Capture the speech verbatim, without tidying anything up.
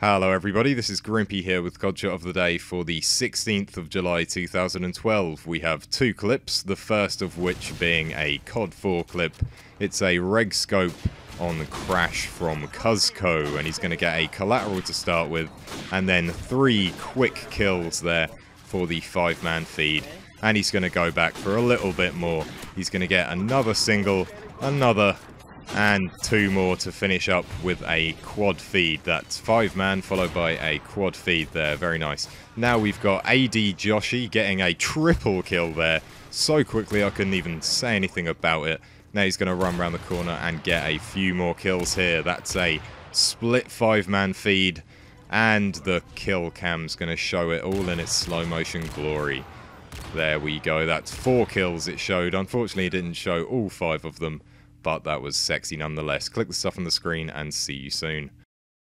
Hello everybody, this is Grimpy here with CODshot of the day for the sixteenth of July two thousand twelve. We have two clips, the first of which being a COD four clip. It's a reg scope on Crash from Cuzco, and he's going to get a collateral to start with, and then three quick kills there for the five-man feed. And he's going to go back for a little bit more. He's going to get another single, another, and two more to finish up with a quad feed. That's five man followed by a quad feed there. Very nice. Now we've got A D Joshy getting a triple kill there so quickly I couldn't even say anything about it. Now he's going to run around the corner and get a few more kills here. That's a split five man feed, and the kill cam's going to show it all in its slow motion glory. There we go. That's four kills it showed. Unfortunately it didn't show all five of them, but that was sexy nonetheless. Click the stuff on the screen and see you soon.